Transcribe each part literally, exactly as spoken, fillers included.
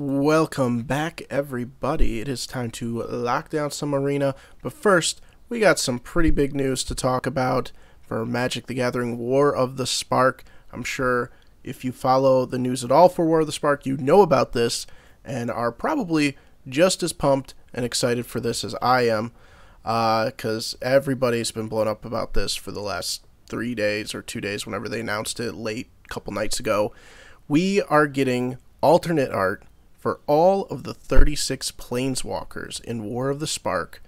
Welcome back, everybody. It is time to lock down some arena, but first we got some pretty big news to talk about for Magic the Gathering War of the Spark. I'm sure if you follow the news at all for War of the Spark, you know about this and are probably just as pumped and excited for this as I am, because uh, everybody's been blown up about this for the last three days or two days whenever they announced it late a couple nights ago. We are getting alternate art for all of the thirty-six Planeswalkers in War of the Spark,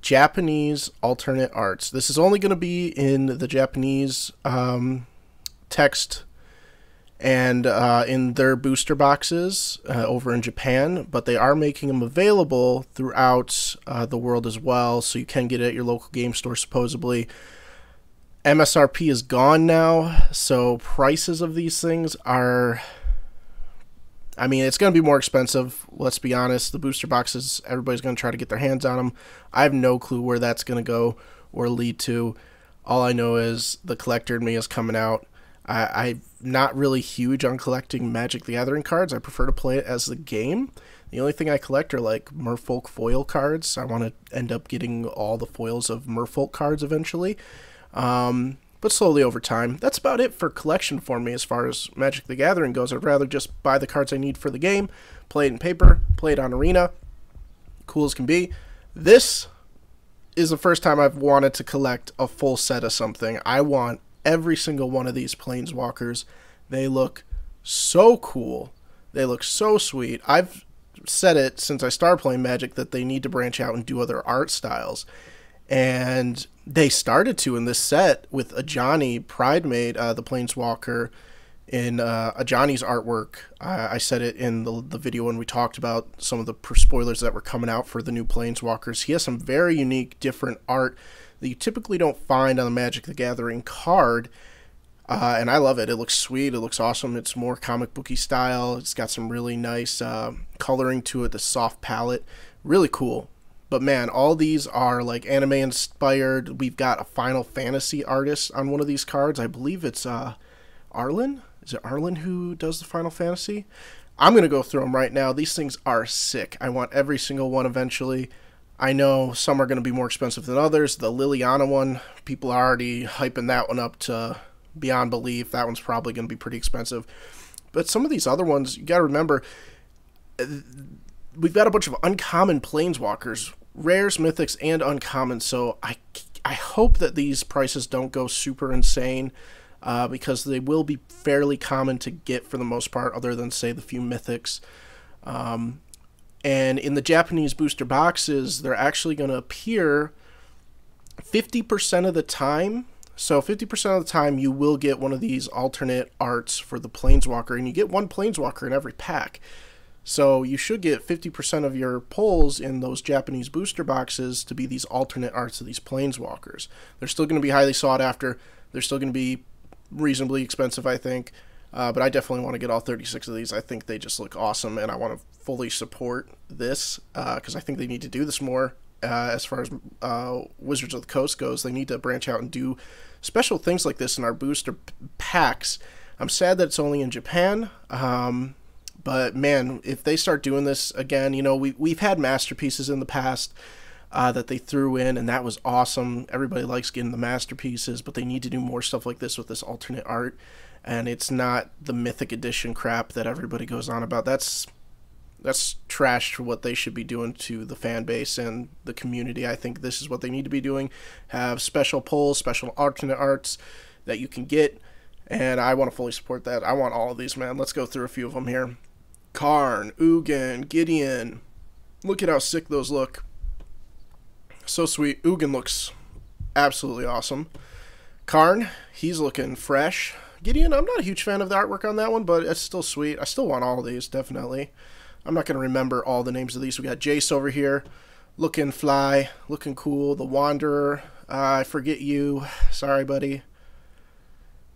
Japanese alternate arts. This is only going to be in the Japanese um, text and uh, in their booster boxes uh, over in Japan, but they are making them available throughout uh, the world as well, so you can get it at your local game store, supposedly. M S R P is gone now, so prices of these things are... I mean, it's going to be more expensive, let's be honest. The booster boxes, everybody's going to try to get their hands on them. I have no clue where that's going to go or lead to. All I know is the collector in me is coming out. I, I'm not really huge on collecting Magic the Gathering cards. I prefer to play it as the game. The only thing I collect are, like, Merfolk foil cards. I want to end up getting all the foils of Merfolk cards eventually. Um... But slowly over time. That's about it for collection for me as far as Magic the Gathering goes. I'd rather just buy the cards I need for the game, play it in paper, play it on Arena. Cool as can be. This is the first time I've wanted to collect a full set of something. I want every single one of these Planeswalkers. They look so cool. They look so sweet. I've said it since I started playing Magic that they need to branch out and do other art styles. And they started to in this set with Ajani, Pride Made, uh, the Planeswalker, in uh, Ajani's artwork. I, I said it in the, the video when we talked about some of the spoilers that were coming out for the new Planeswalkers. He has some very unique, different art that you typically don't find on the Magic the Gathering card. Uh, and I love it. It looks sweet. It looks awesome. It's more comic booky style. It's got some really nice uh, coloring to it, the soft palette. Really cool. But man, all these are like anime inspired. We've got a Final Fantasy artist on one of these cards. I believe it's uh, Arlen. Is it Arlen who does the Final Fantasy? I'm going to go through them right now. These things are sick. I want every single one eventually. I know some are going to be more expensive than others. The Liliana one, people are already hyping that one up to beyond belief. That one's probably going to be pretty expensive. But some of these other ones, you got to remember, we've got a bunch of uncommon Planeswalkers. Rares, mythics, and uncommon, so I, I hope that these prices don't go super insane, uh, because they will be fairly common to get for the most part, other than, say, the few mythics. Um, and in the Japanese booster boxes, they're actually going to appear fifty percent of the time. So fifty percent of the time, you will get one of these alternate arts for the Planeswalker, and you get one Planeswalker in every pack. So you should get fifty percent of your pulls in those Japanese booster boxes to be these alternate arts of these Planeswalkers. They're still going to be highly sought after. They're still going to be reasonably expensive, I think. Uh, but I definitely want to get all thirty-six of these. I think they just look awesome, and I want to fully support this because uh, I think they need to do this more. Uh, as far as uh, Wizards of the Coast goes, they need to branch out and do special things like this in our booster packs. I'm sad that it's only in Japan. Um... But, man, if they start doing this again, you know, we, we've had masterpieces in the past uh, that they threw in, and that was awesome. Everybody likes getting the masterpieces, but they need to do more stuff like this with this alternate art. And it's not the Mythic Edition crap that everybody goes on about. That's that's trash for what they should be doing to the fan base and the community. I think this is what they need to be doing. Have special polls, special alternate arts that you can get. And I want to fully support that. I want all of these, man. Let's go through a few of them here. Karn, Ugin, Gideon. Look at how sick those look. So sweet. Ugin looks absolutely awesome. Karn, he's looking fresh. Gideon, I'm not a huge fan of the artwork on that one, but it's still sweet. I still want all of these, definitely. I'm not going to remember all the names of these. We got Jace over here. Looking fly. Looking cool. The Wanderer. Uh, I forget you. Sorry, buddy.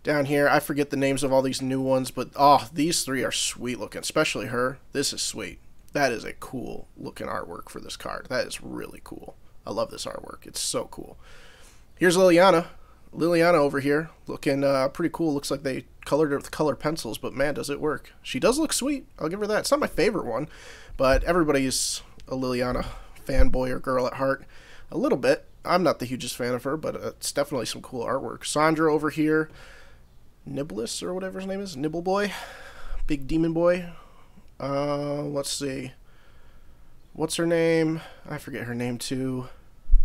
Down here, I forget the names of all these new ones, but oh, these three are sweet looking, especially her. This is sweet. That is a cool looking artwork for this card. That is really cool. I love this artwork. It's so cool. Here's Liliana. Liliana over here, looking uh, pretty cool. Looks like they colored it with color pencils, but man, does it work. She does look sweet. I'll give her that. It's not my favorite one, but everybody's a Liliana fanboy or girl at heart a little bit. I'm not the hugest fan of her, but it's definitely some cool artwork. Sandra over here, Niblis or whatever his name is, Nibble Boy, Big Demon Boy. Uh, let's see. What's her name? I forget her name too.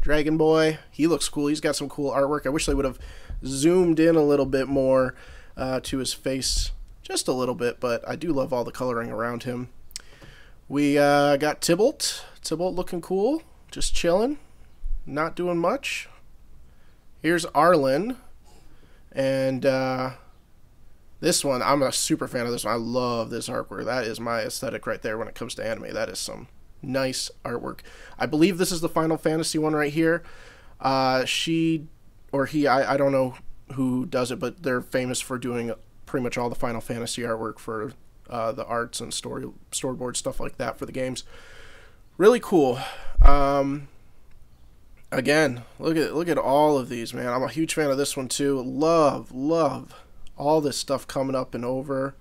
Dragon Boy. He looks cool. He's got some cool artwork. I wish they would have zoomed in a little bit more uh, to his face, just a little bit, but I do love all the coloring around him. We uh, got Tybalt. Tybalt looking cool, just chilling, not doing much. Here's Arlen, and uh, this one, I'm a super fan of this one. I love this artwork. That is my aesthetic right there when it comes to anime. That is some nice artwork. I believe this is the Final Fantasy one right here. Uh, she or he, I, I don't know who does it, but they're famous for doing pretty much all the Final Fantasy artwork for uh, the arts and story storyboard stuff like that for the games. Really cool. Um, again, look at look at all of these, man. I'm a huge fan of this one too. Love, love all this stuff coming up and over.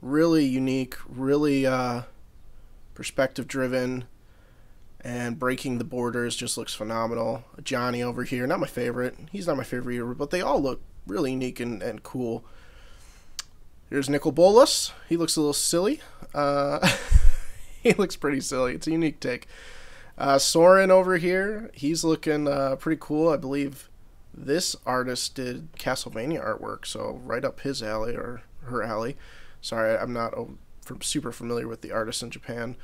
Really unique. Really. Uh, Perspective driven and breaking the borders just looks phenomenal. Ajani over here, not my favorite. He's not my favorite either, but they all look really unique and, and cool. Here's Nicol Bolas. He looks a little silly. Uh, he looks pretty silly. It's a unique take. Uh, Sorin over here, he's looking uh, pretty cool. I believe this artist did Castlevania artwork, so right up his alley or her alley. Sorry, I'm not a From super familiar with the artists in Japan,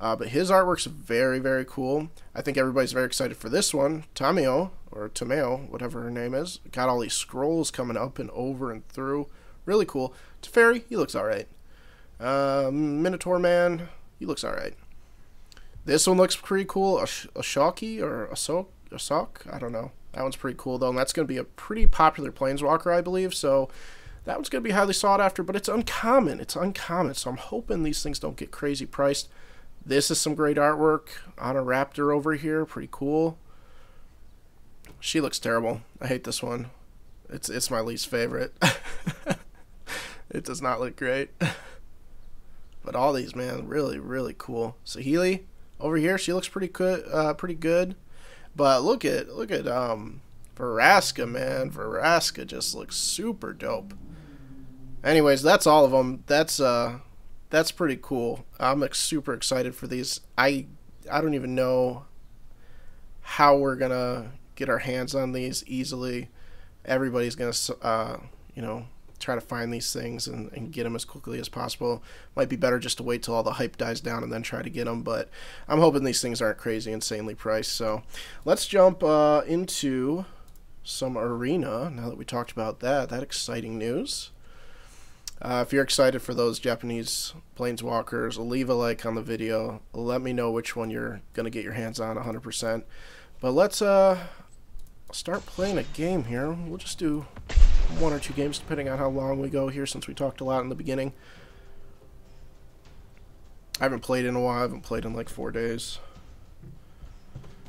uh, but his artwork's very, very cool. I think everybody's very excited for this one. Tamiyo, or Tamiyo, whatever her name is, got all these scrolls coming up and over and through. Really cool. Teferi, he looks all right. Uh, Minotaur Man, he looks all right. This one looks pretty cool. Ash Ashoki or Asok, Asok, I don't know. That one's pretty cool though, and that's going to be a pretty popular Planeswalker, I believe. So. That one's going to be highly sought after, but it's uncommon. It's uncommon, so I'm hoping these things don't get crazy priced. This is some great artwork on a raptor over here. Pretty cool. She looks terrible. I hate this one. It's, it's my least favorite. It does not look great. But all these, man, really, really cool. Saheeli over here, she looks pretty good. Uh, pretty good. But look at, look at um, Vraska, man. Vraska just looks super dope. Anyways, that's all of them. That's uh, that's pretty cool. I'm like, super excited for these. I I don't even know how we're gonna get our hands on these easily. Everybody's gonna uh, you know, try to find these things and, and get them as quickly as possible. Might be better just to wait till all the hype dies down and then try to get them. But I'm hoping these things aren't crazy, insanely priced. So let's jump uh, into some arena. Now that we talked about that, that exciting news. Uh, if you're excited for those Japanese Planeswalkers, leave a like on the video. Let me know which one you're going to get your hands on one hundred percent. But let's uh, start playing a game here. We'll just do one or two games depending on how long we go here, since we talked a lot in the beginning. I haven't played in a while. I haven't played in like four days.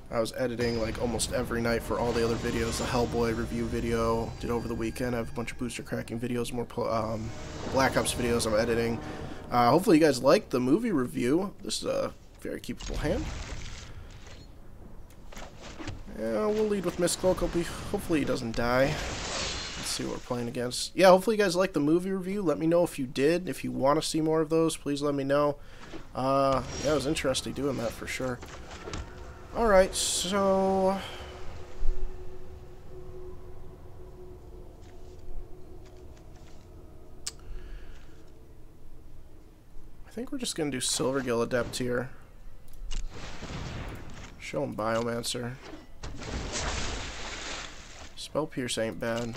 I was editing like almost every night for all the other videos. The Hellboy review video did over the weekend. I have a bunch of booster cracking videos, more um, Black Ops videos I'm editing. Uh, hopefully you guys liked the movie review. This is a very keepable hand. Yeah, we'll lead with Mistcloak. Hopefully he doesn't die. Let's see what we're playing against. Yeah, hopefully you guys liked the movie review. Let me know if you did. If you want to see more of those, please let me know. Uh, yeah, it was interesting doing that for sure. Alright, so I think we're just going to do Silvergill Adept here. Show him Biomancer. Spell Pierce ain't bad.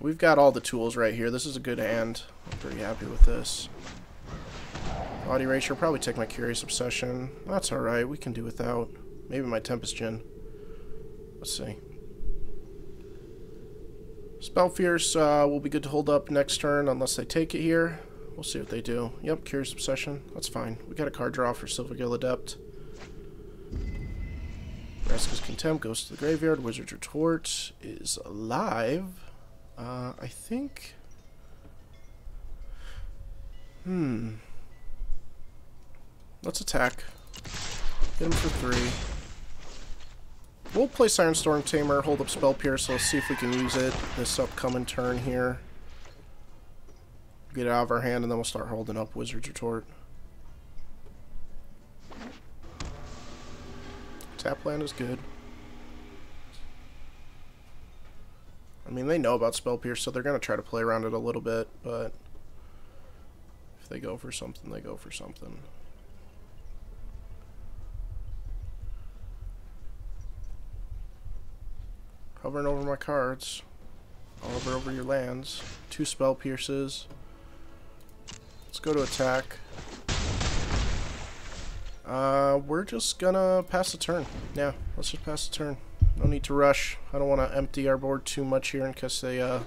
We've got all the tools right here. This is a good hand. I'm pretty happy with this. Body Erasure, probably take my Curious Obsession. That's alright, we can do without. Maybe my Tempest Djinn. Let's see. Spell Pierce uh, will be good to hold up next turn unless they take it here. We'll see what they do. Yep, Curious Obsession. That's fine. We got a card draw for Silvergill Adept. Vraska's Contempt goes to the graveyard. Wizard's Retort is alive. Uh, I think... Hmm. Let's attack. Hit him for three. We'll play Siren Storm Tamer, hold up Spell Pierce, so let's see if we can use it this upcoming turn here. Get it out of our hand, and then we'll start holding up Wizard's Retort. Tap land is good. I mean, they know about Spell Pierce, so they're going to try to play around it a little bit, but if they go for something, they go for something. Hovering over my cards. I'll hover over your lands. Two Spell Pierces. Let's go to attack. Uh, we're just gonna pass the turn. Yeah, let's just pass the turn. No need to rush. I don't want to empty our board too much here in case they uh,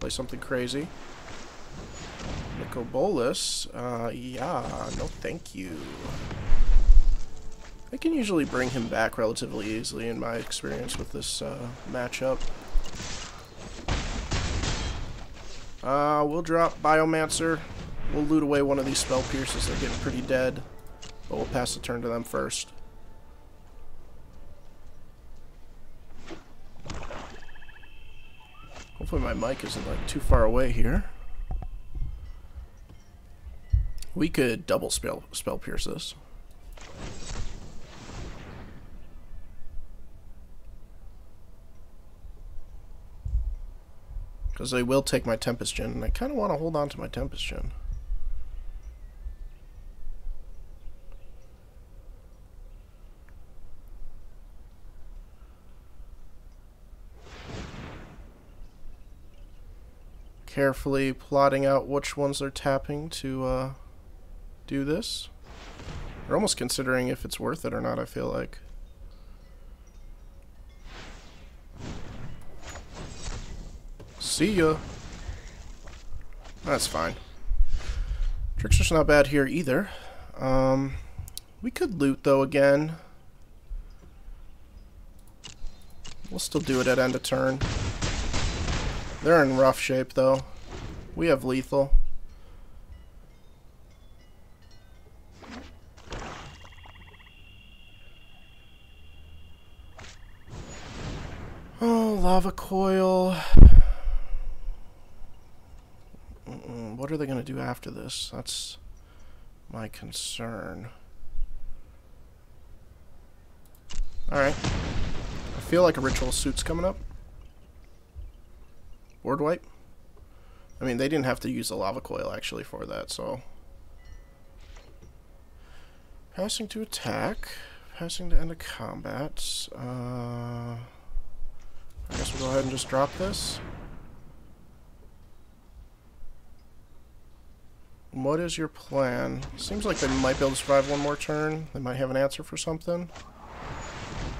play something crazy. Nicol Bolas. Uh, yeah, no thank you. I can usually bring him back relatively easily in my experience with this uh, matchup. Uh, we'll drop Biomancer. We'll loot away one of these Spell Pierces. They're getting pretty dead. But we'll pass the turn to them first. Hopefully my mic isn't like too far away here. We could double spell spell pierce this. Because they will take my Tempest Djinn, and I kind of want to hold on to my Tempest Djinn. Carefully plotting out which ones they're tapping to uh, do this. They're almost considering if it's worth it or not, I feel like. See ya. That's fine. Trickster's not bad here either. Um, we could loot though again. We'll still do it at end of turn. They're in rough shape though. We have lethal. Oh, Lava Coil. Mm-mm. What are they going to do after this? That's my concern. Alright. I feel like a Ritual Suit's coming up. Board wipe? I mean, they didn't have to use the Lava Coil, actually, for that, so... Passing to attack. Passing to end of combat. Uh, I guess we'll go ahead and just drop this. What is your plan? Seems like they might be able to survive one more turn. They might have an answer for something.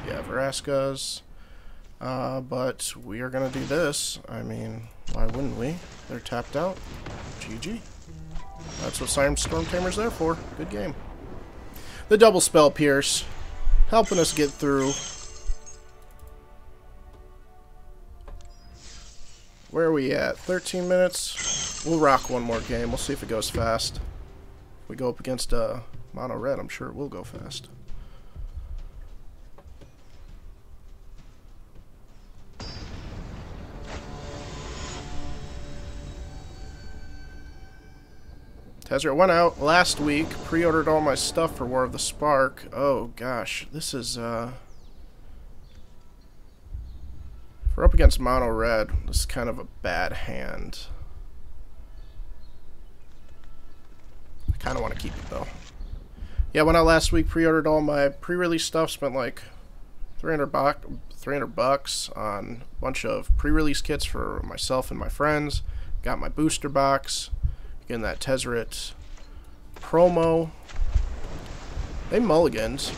Yeah, Vraska's. Uh, but we are going to do this. I mean, why wouldn't we? They're tapped out. G G. That's what Siren Storm Tamer's there for. Good game. The double Spell Pierce. Helping us get through. Where are we at? thirteen minutes. We'll rock one more game. We'll see if it goes fast. If we go up against uh, Mono Red, I'm sure it will go fast. Tezzeret went out last week, pre-ordered all my stuff for War of the Spark. Oh gosh, this is, uh... if we're up against Mono Red, this is kind of a bad hand. I kind of want to keep it though. Yeah, went out last week, pre-ordered all my pre-release stuff, spent like three hundred bucks on a bunch of pre-release kits for myself and my friends. Got my booster box. Again, that Tezzeret promo. They mulligans.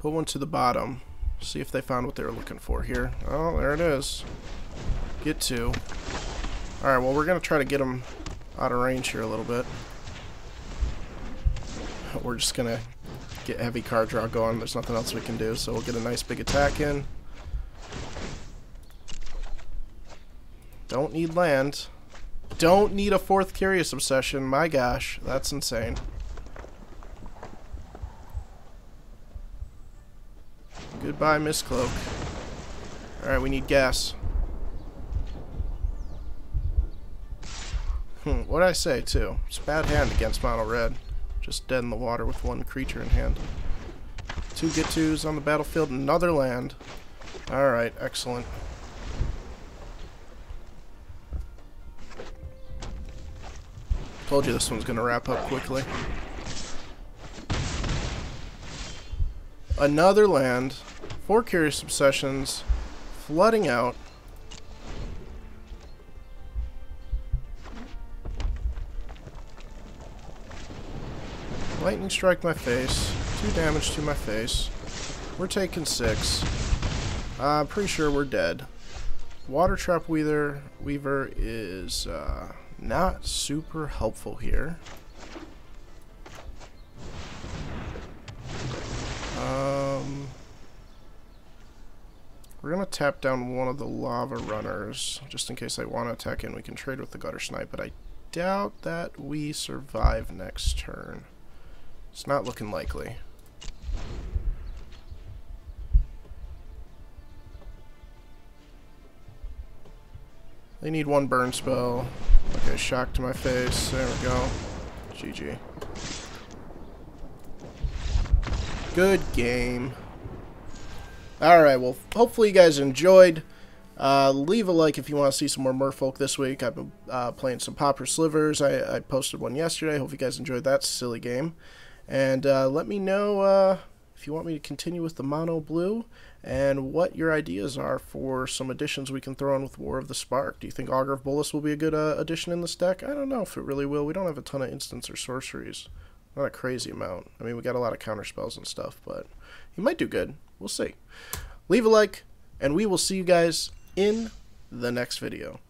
Put one to the bottom. See if they found what they were looking for here. Oh, there it is. Get two. Alright, well, we're going to try to get them out of range here a little bit. We're just going to get heavy card draw going. There's nothing else we can do, so we'll get a nice big attack in. Don't need land. Don't need a fourth Curious Obsession. My gosh, that's insane. Goodbye, Mistcloak. Alright, we need gas. Hmm, what'd I say, too? It's a bad hand against mono red. Just dead in the water with one creature in hand. Two get-twos on the battlefield, another land. Alright, excellent. Told you this one's gonna wrap up quickly. Another land. Four Curious Obsessions. Flooding out. Lightning strike my face. Two damage to my face. We're taking six. Uh, I'm pretty sure we're dead. Water Trap Weaver, Weaver is uh, not super helpful here. Um, we're going to tap down one of the Lava Runners, just in case I want to attack in. We can trade with the Gutter Snipe, but I doubt that we survive next turn. It's not looking likely. They need one burn spell. Okay, shock to my face. There we go. G G. Good game. Alright, well, hopefully you guys enjoyed. Uh, leave a like if you want to see some more Merfolk this week. I've been uh, playing some Popper Slivers. I, I posted one yesterday. Hope you guys enjoyed that silly game. And uh, let me know uh, if you want me to continue with the mono blue and what your ideas are for some additions we can throw in with War of the Spark. Do you think Augur of Bolas will be a good uh, addition in this deck? I don't know if it really will. We don't have a ton of instants or sorceries. Not a crazy amount. I mean, we got a lot of counter spells and stuff, but he might do good. We'll see. Leave a like, and we will see you guys in the next video.